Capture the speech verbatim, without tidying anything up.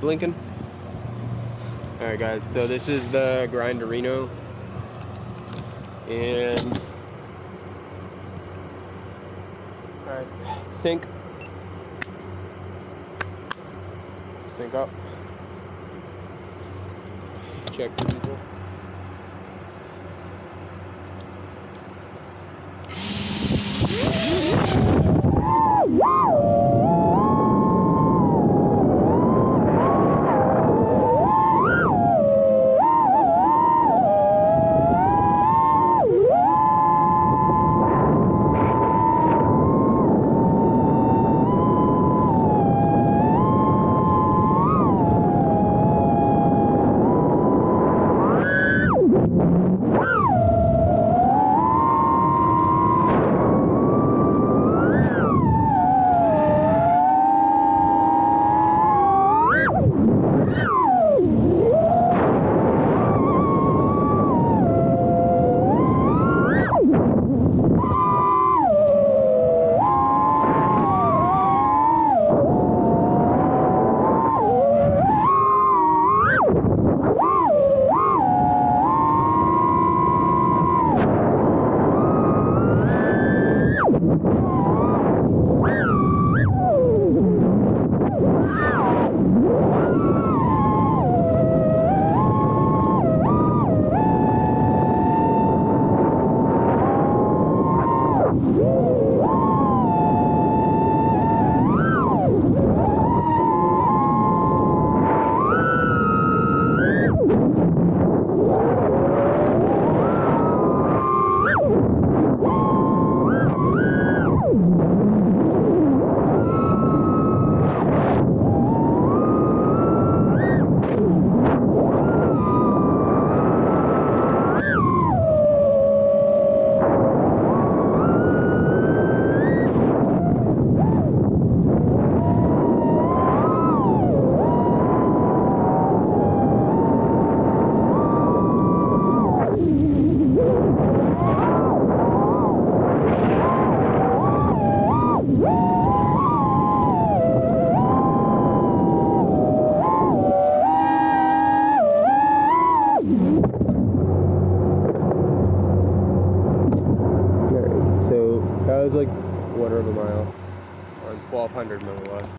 it blinking? All right, guys, so this is the Grinderino, and all right, sync, sync up, check the detail. That was like a quarter of a mile on twelve hundred milliwatts.